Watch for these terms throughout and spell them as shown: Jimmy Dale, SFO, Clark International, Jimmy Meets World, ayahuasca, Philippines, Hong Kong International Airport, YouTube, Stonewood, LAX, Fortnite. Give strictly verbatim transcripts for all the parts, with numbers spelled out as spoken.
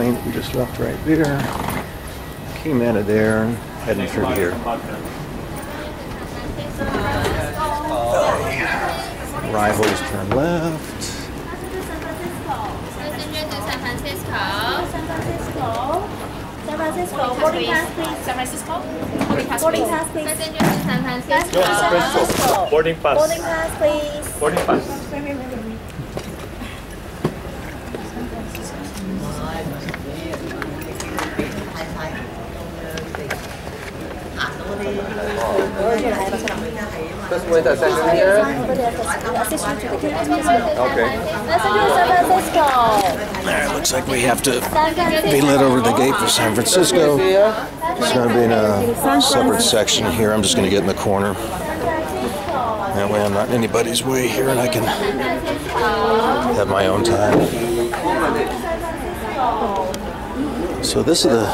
plane that we just left right there. Came out of there, heading through here. Arrivals turn left. Boarding pass, please. San Francisco? Boarding pass, boarding pass, please. Passenger to San Francisco. San Francisco. Boarding pass. Boarding pass, please. Boarding pass. Just wait a second here. Okay. There, looks like we have to be led over the gate for San Francisco. It's going to be in a separate section here. I'm just going to get in the corner. That way I'm not in anybody's way here and I can have my own time. So this is the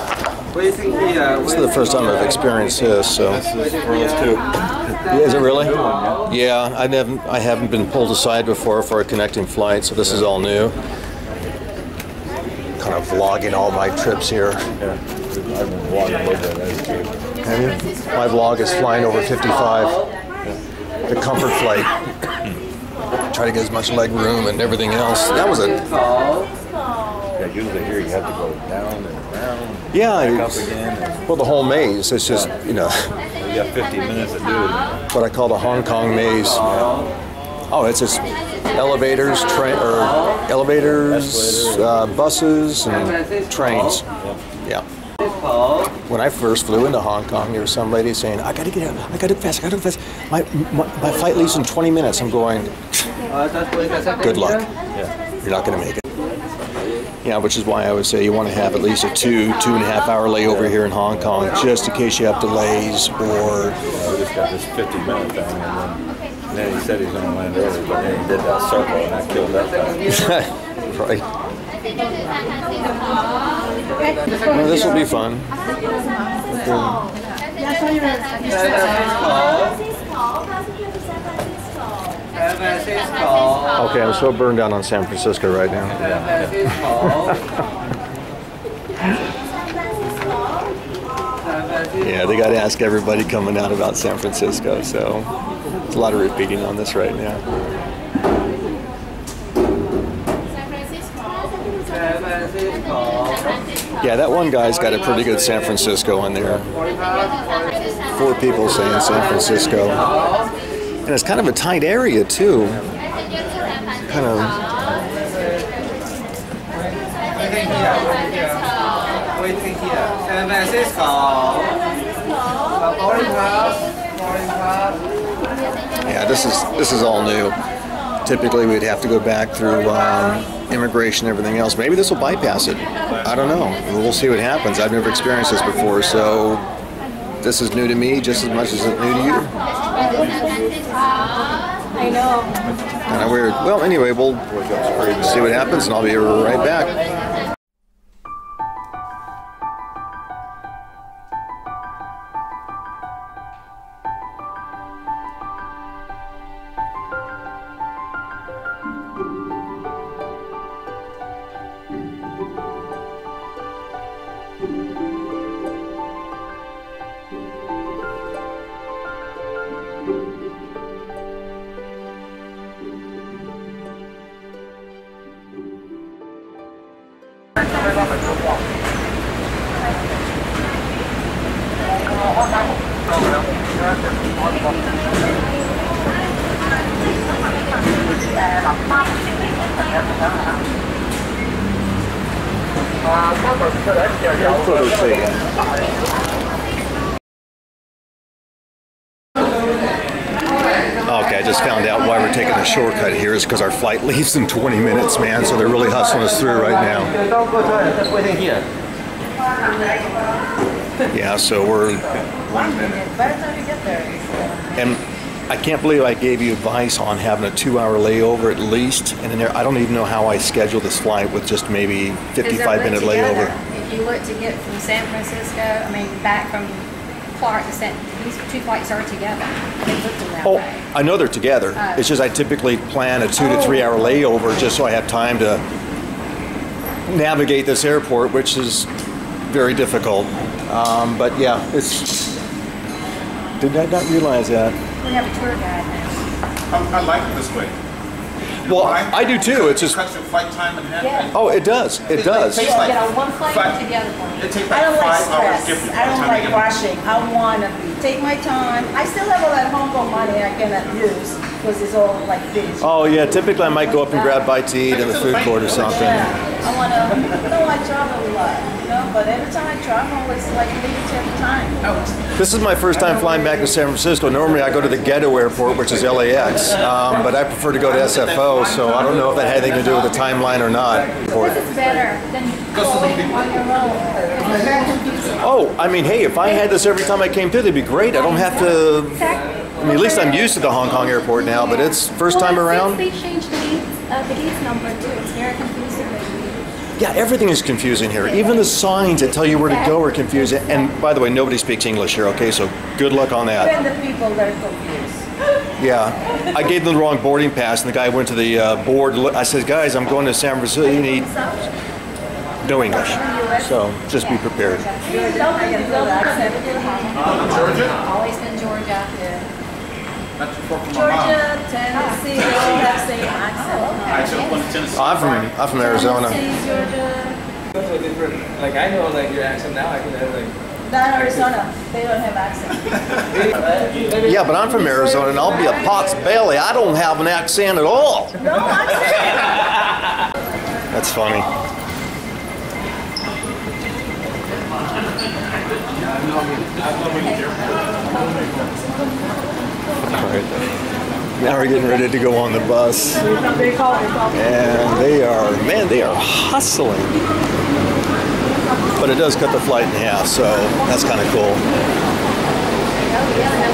This is the first time I've experienced this, so. Yeah, is it really? Yeah, I haven't, I haven't been pulled aside before for a connecting flight, so this is all new. Kind of vlogging all my trips here. My vlog is flying over fifty-five, the comfort flight. Try to get as much leg room and everything else. That was it. Yeah, usually here you have to go down and around. Yeah, and back up again. Well, the whole maze. It's just, you know. You have fifteen minutes to do it. What I call the Hong Kong maze. Oh, it's just elevators, train, or elevators, uh, buses, and trains. Yeah. When I first flew into Hong Kong, there was some lady saying, "I got to get out. I got to fast. I got to fast. My, my my flight leaves in twenty minutes." I'm going. Good luck. Yeah. You're not going to make it. Yeah, which is why I would say you want to have at least a two, two and a half hour layover here in Hong Kong, just in case you have delays or. Yeah, we just got this fifty minute thing, and then, and then he said he's going to land early, but then he did that circle, and I killed that guy. Right. Well, this will be fun. Okay, I'm so burned out on San Francisco right now. Yeah. Yeah, they got to ask everybody coming out about San Francisco, so there's a lot of repeating on this right now. Yeah, that one guy's got a pretty good San Francisco on there. Four people saying San Francisco. And it's kind of a tight area, too. Kind of. Yeah, this is this is all new. Typically, we'd have to go back through um, immigration and everything else. Maybe this will bypass it. I don't know. We'll see what happens. I've never experienced this before, so this is new to me just as much as it's new to you. I know. Kind of weird. Well, anyway, we'll see what happens, and I'll be right back. Okay, I just found out why we're taking a shortcut here is because our flight leaves in twenty minutes, man, so they're really hustling us through right now. Yeah, so we're... And I can't believe I gave you advice on having a two hour layover at least, and in there, I don't even know how I scheduled this flight with just maybe fifty-five minute layover. If you look to get from San Francisco, I mean back from Clark to San, these two flights are together. They looked them that oh, way. I know they're together. Uh, it's just I typically plan a two oh. to three hour layover just so I have time to navigate this airport, which is very difficult. Um, but yeah, it's. Did I not realize that? We have a tour guide now. I, I like it this way. You well, I, I do too. It's just cuts your flight time in half. Yeah. Oh, it does. It, it does. It takes like, you get on one flight five, and to the other one. It takes like I don't like stress. I don't like rushing. I want to take my time. I still have all that Hong Kong money I cannot use because it's all like this. Oh yeah, typically I might go up and grab bites to eat in the food court or something. Yeah, I want to. You know, I travel a lot, you know, but every time I travel, I'm always like minutes every time. Oh. This is my first time flying back to San Francisco. Normally I go to the ghetto airport, which is L A X, um, but I prefer to go to S F O. So I don't know if that had anything to do with the timeline or not. This is better than going on your own. Oh, I mean, hey, if I had this every time I came through, that'd be great. I don't have to. I mean, at least I'm used to the Hong Kong airport now, but it's first time around. They changed the gate number too. It's very confusing. Yeah, everything is confusing here. Even the signs that tell you where to go are confusing. And by the way, nobody speaks English here. Okay, so good luck on that. Even the people that are confused. Yeah, I gave them the wrong boarding pass, and the guy went to the uh, board. I said, "Guys, I'm going to San Francisco. You need no English, so just be prepared." Georgia, always been Georgia. Georgia, Tennessee, all that same accent. I'm from I'm from Arizona. Like I know, like your accent now, I can have like. Not Arizona. They don't have accent. Yeah, but I'm from Arizona, and I'll be a pot's belly. I don't have an accent at all. No accent. That's funny. All right. Now we're getting ready to go on the bus, and they are man, they are hustling. But it does cut the flight in half, so that's kind of cool. Okay.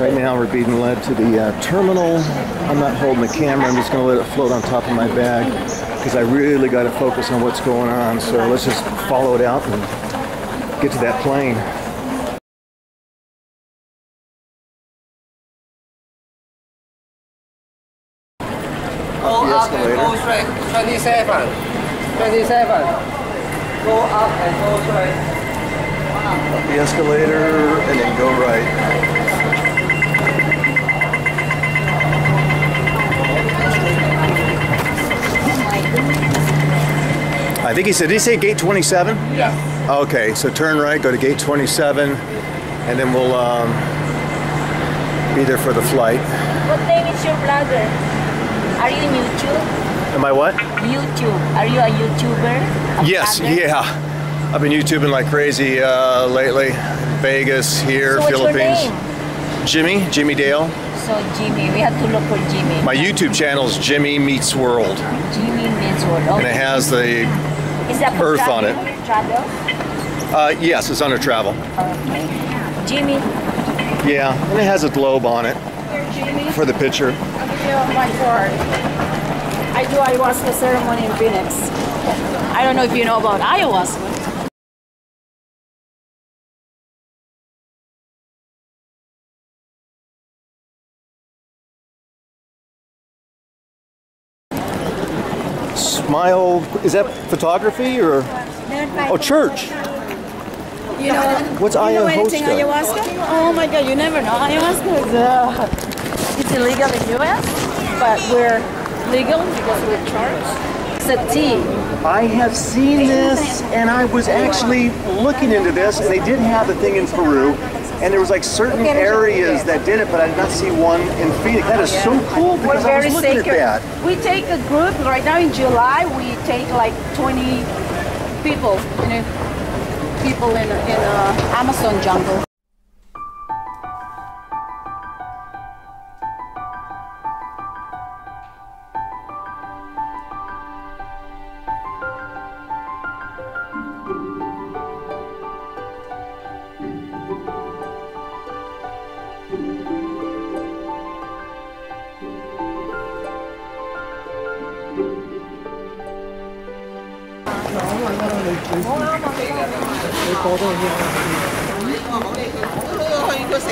Right now we're being led to the uh, terminal. I'm not holding the camera, I'm just going to let it float on top of my bag because I really got to focus on what's going on. So let's just follow it out and get to that plane. Go up and go straight, twenty-seven, twenty-seven. Go up and go straight. Up the escalator and then go right. I think he said, did he say gate twenty-seven? Yeah. Okay, so turn right, go to gate twenty-seven, and then we'll um, be there for the flight. What name is your blogger? Are you on YouTube? Am I what? YouTube. Are you a YouTuber? A yes, blogger? Yeah. I've been YouTubing like crazy uh, lately. Vegas, here, so Philippines. What's your name? Jimmy, Jimmy Dale. So Jimmy, we have to look for Jimmy. My YouTube channel is Jimmy Meets World. Jimmy Meets World. Okay. And it has the is that Earth travel? On it. Travel? Uh, yes, it's under travel. Okay. Jimmy. Yeah, and it has a globe on it. Here, Jimmy. For the picture. I'm here on my card. I do ayahuasca ceremony in Phoenix. I don't know if you know about ayahuasca. Smile, is that photography or oh church? You know what's ayahuasca? You know ayahuasca? Oh my God, you never know. Ayahuasca is uh, it's illegal in the U S, but we're legal because we're charged. It's a tea. I have seen this, and I was actually looking into this, and they did have the thing in Peru, and there was like certain areas that did it, but I did not see one in Phoenix. That is yeah. so cool because I was looking sacred. At that. We take a group right now in July. We take like twenty people, you know, people in in uh, Amazon jungle.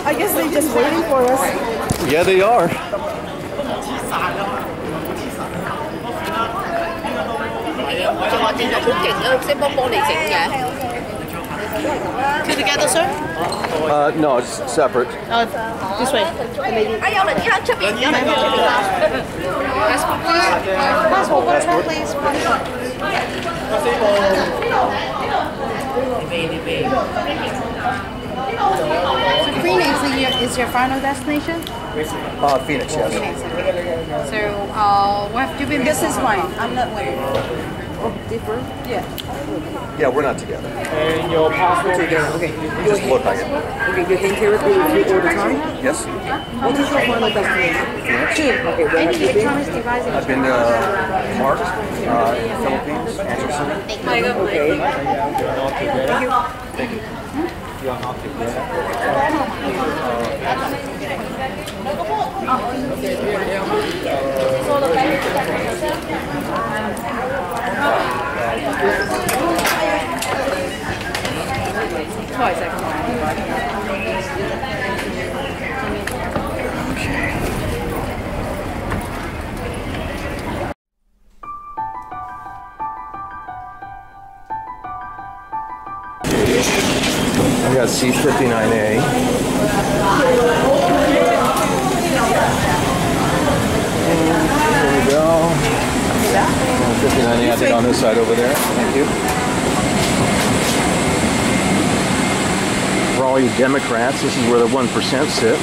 I guess they're just waiting for us. Yeah, they are. Two together, sir? Uh, no, it's separate. Uh, this way. Passport, passport, please. Phoenix is your final destination? Uh, Phoenix, yes. Phoenix, okay. So, uh, what have you been? This is mine. I'm not wearing. Different? Yeah. Yeah, we're not together. And your passport together. Okay. You just look like it. Okay, you take care of me all the time? Yes. What is your final destination? Okay, where have you been? I've been to uh, Mark, uh, Philippines, Anderson. Okay. Thank you. Thank you. You are not together. Okay. I got C fifty-nine A. Here we go. fifty-nine added on this side over there. Thank you. For all you Democrats, this is where the one percent sit.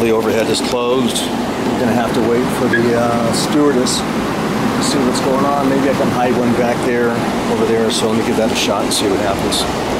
The overhead is closed. We're going to have to wait for the uh, stewardess to see what's going on. Maybe I can hide one back there, over there, so let me give that a shot and see what happens.